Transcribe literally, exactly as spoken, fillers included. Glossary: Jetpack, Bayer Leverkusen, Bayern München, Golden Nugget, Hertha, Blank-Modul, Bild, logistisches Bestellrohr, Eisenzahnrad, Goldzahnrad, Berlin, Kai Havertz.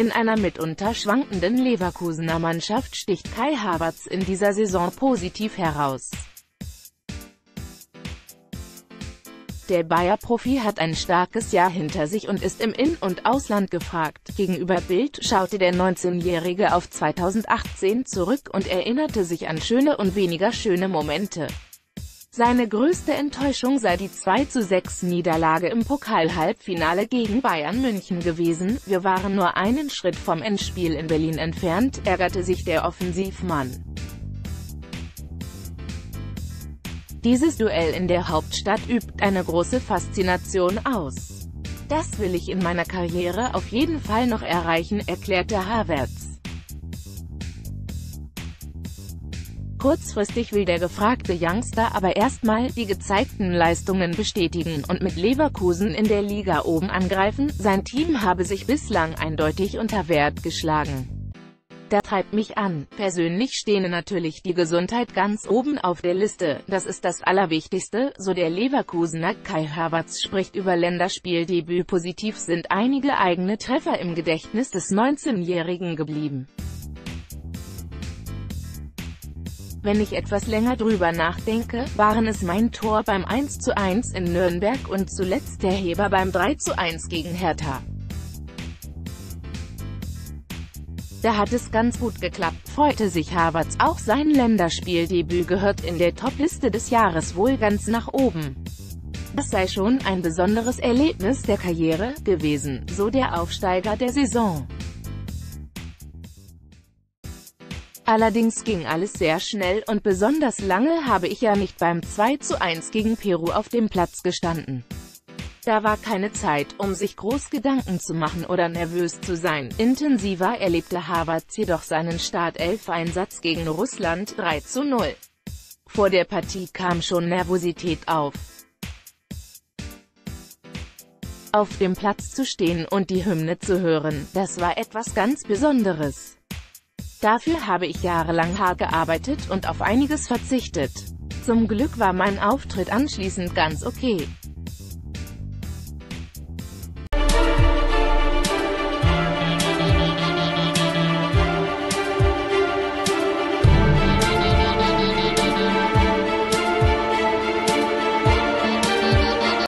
In einer mitunter schwankenden Leverkusener Mannschaft sticht Kai Havertz in dieser Saison positiv heraus. Der Bayer-Profi hat ein starkes Jahr hinter sich und ist im In- und Ausland gefragt. Gegenüber Bild schaute der neunzehnjährige auf zweitausendachtzehn zurück und erinnerte sich an schöne und weniger schöne Momente. Seine größte Enttäuschung sei die zwei zu sechs Niederlage im Pokal-Halbfinale gegen Bayern München gewesen. Wir waren nur einen Schritt vom Endspiel in Berlin entfernt, ärgerte sich der Offensivmann. Dieses Duell in der Hauptstadt übt eine große Faszination aus. Das will ich in meiner Karriere auf jeden Fall noch erreichen, erklärte Havertz. Kurzfristig will der gefragte Youngster aber erstmal die gezeigten Leistungen bestätigen und mit Leverkusen in der Liga oben angreifen. Sein Team habe sich bislang eindeutig unter Wert geschlagen. Das treibt mich an. Persönlich stehe natürlich die Gesundheit ganz oben auf der Liste, das ist das Allerwichtigste, so der Leverkusener Kai Havertz spricht über Länderspieldebüt. Positiv sind einige eigene Treffer im Gedächtnis des neunzehnjährigen geblieben. Wenn ich etwas länger drüber nachdenke, waren es mein Tor beim eins zu eins in Nürnberg und zuletzt der Heber beim drei zu eins gegen Hertha. Da hat es ganz gut geklappt, freute sich Havertz. Auch sein Länderspieldebüt gehört in der Top-Liste des Jahres wohl ganz nach oben. Das sei schon ein besonderes Erlebnis der Karriere gewesen, so der Aufsteiger der Saison. Allerdings ging alles sehr schnell und besonders lange habe ich ja nicht beim zwei zu eins gegen Peru auf dem Platz gestanden. Da war keine Zeit, um sich groß Gedanken zu machen oder nervös zu sein. Intensiver erlebte Havertz jedoch seinen Startelf-Einsatz gegen Russland drei zu null. Vor der Partie kam schon Nervosität auf. Auf dem Platz zu stehen und die Hymne zu hören, das war etwas ganz Besonderes. Dafür habe ich jahrelang hart gearbeitet und auf einiges verzichtet. Zum Glück war mein Auftritt anschließend ganz okay.